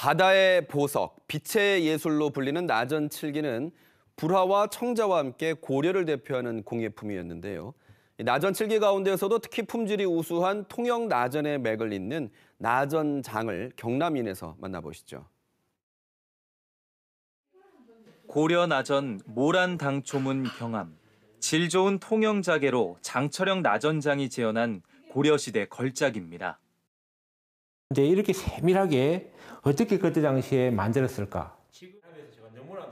바다의 보석, 빛의 예술로 불리는 나전칠기는 불화와 청자와 함께 고려를 대표하는 공예품이었는데요. 나전칠기 가운데서도 특히 품질이 우수한 통영 나전의 맥을 잇는 나전장을 경남인에서 만나보시죠. 고려 나전 모란 당초문 경암, 질 좋은 통영 자개로 장철영 나전장이 재현한 고려시대 걸작입니다. 근데 이렇게 세밀하게 어떻게 그때 당시에 만들었을까?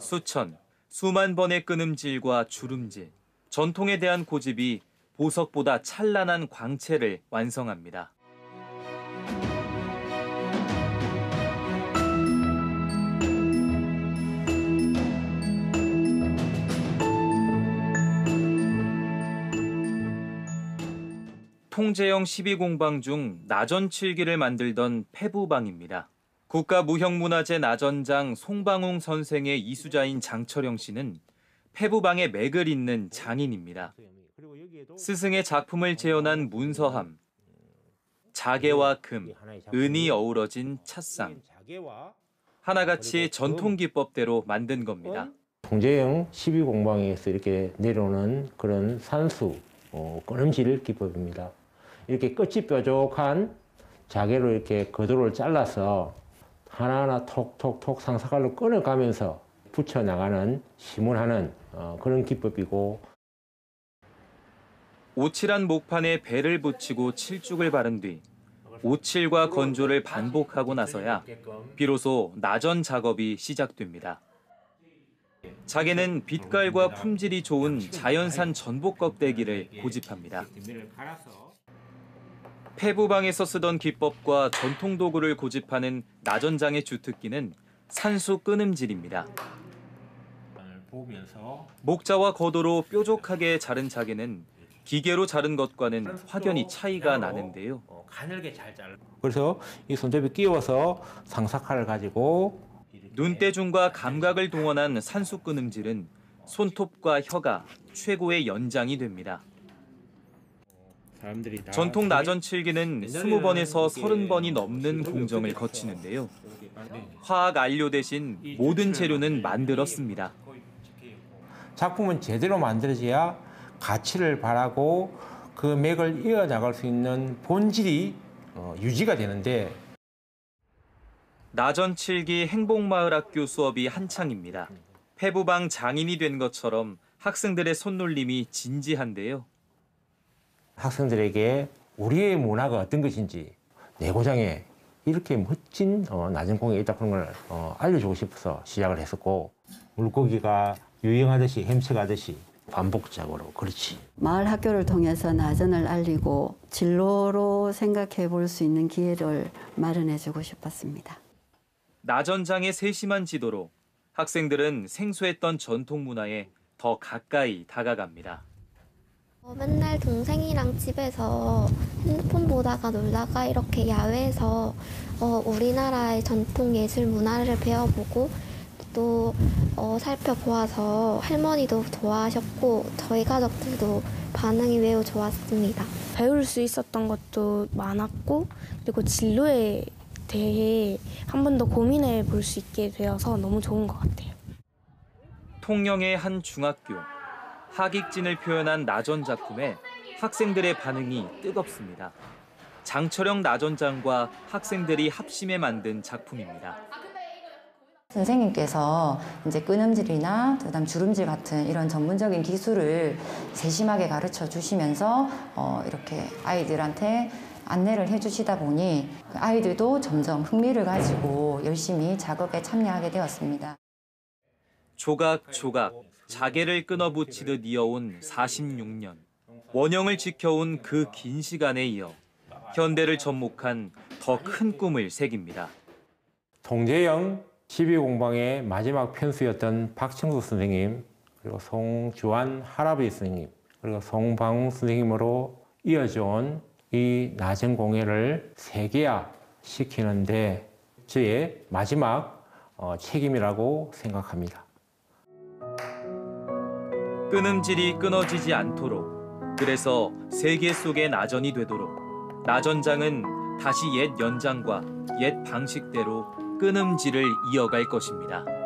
수천, 수만 번의 끊음질과 주름질, 전통에 대한 고집이 보석보다 찬란한 광채를 완성합니다. 통제영 12공방 중 나전칠기를 만들던 패부방입니다. 국가무형문화재 나전장 송방홍 선생의 이수자인 장철영 씨는 패부방의 맥을 잇는 장인입니다. 스승의 작품을 재현한 문서함, 자개와 금, 은이 어우러진 찻상, 하나같이 전통기법대로 만든 겁니다. 통제영 12공방에서 이렇게 내려오는 그런 산수, 끊음질 기법입니다. 이렇게 끝이 뾰족한 자개로 이렇게 거도를 잘라서 하나하나 톡톡톡 상사갈로 끊어가면서 붙여나가는, 시문하는 그런 기법이고, 오칠한 목판에 배를 붙이고 칠죽을 바른 뒤 오칠과 건조를 반복하고 나서야 비로소 나전 작업이 시작됩니다. 자개는 빛깔과 품질이 좋은 자연산 전복 껍데기를 고집합니다. 패부방에서 쓰던 기법과 전통 도구를 고집하는 나전장의 주특기는 산수 끊음질입니다. 목자와 거도로 뾰족하게 자른 자개는 기계로 자른 것과는 확연히 차이가 나는데요. 그래서 이 손잡이 끼워서 상사칼을 가지고 눈대중과 감각을 동원한 산수 끊음질은 손톱과 혀가 최고의 연장이 됩니다. 전통 나전칠기는 20번에서 30번이 넘는 공정을 거치는데요. 화학 안료 대신 모든 재료는 만들었습니다. 작품은 제대로 만들어져야 가치를 바라고 그 맥을 이어나갈 수 있는 본질이 유지가 되는데, 나전칠기 행복마을학교 수업이 한창입니다. 패부방 장인이 된 것처럼 학생들의 손놀림이 진지한데요. 학생들에게 우리의 문화가 어떤 것인지, 내고장에 이렇게 멋진 나전공예가 있다 그런 걸 알려주고 싶어서 시작을 했었고, 물고기가 유행하듯이 햄쳐가듯이 반복적으로, 그렇지. 마을 학교를 통해서 나전을 알리고 진로로 생각해 볼 수 있는 기회를 마련해 주고 싶었습니다. 나전장의 세심한 지도로 학생들은 생소했던 전통 문화에 더 가까이 다가갑니다. 맨날 동생이랑 집에서 핸드폰 보다가 놀다가 이렇게 야외에서 우리나라의 전통 예술 문화를 배워보고 또 살펴보아서 할머니도 좋아하셨고 저희 가족들도 반응이 매우 좋았습니다. 배울 수 있었던 것도 많았고, 그리고 진로에 대해 한 번 더 고민해 볼 수 있게 되어서 너무 좋은 것 같아요. 통영의 한 중학교, 하객진을 표현한 나전 작품에 학생들의 반응이 뜨겁습니다. 장철영 나전장과 학생들이 합심해 만든 작품입니다. 선생님께서 이제 끊음질이나 그다음 주름질 같은 이런 전문적인 기술을 세심하게 가르쳐 주시면서 이렇게 아이들한테 안내를 해주시다 보니 아이들도 점점 흥미를 가지고 열심히 작업에 참여하게 되었습니다. 조각조각 자개를 끊어붙이듯 이어온 46년. 원형을 지켜온 그 긴 시간에 이어 현대를 접목한 더 큰 꿈을 새깁니다. 통제영 12공방의 마지막 편수였던 박청수 선생님, 그리고 송주환 할아버지 선생님, 그리고 송방웅 선생님으로 이어져온 이 나전 공예를 세계화시키는 데 저의 마지막 책임이라고 생각합니다. 끊음질이 끊어지지 않도록, 그래서 세계 속의 나전이 되도록 나전장은 다시 옛 연장과 옛 방식대로 끊음질을 이어갈 것입니다.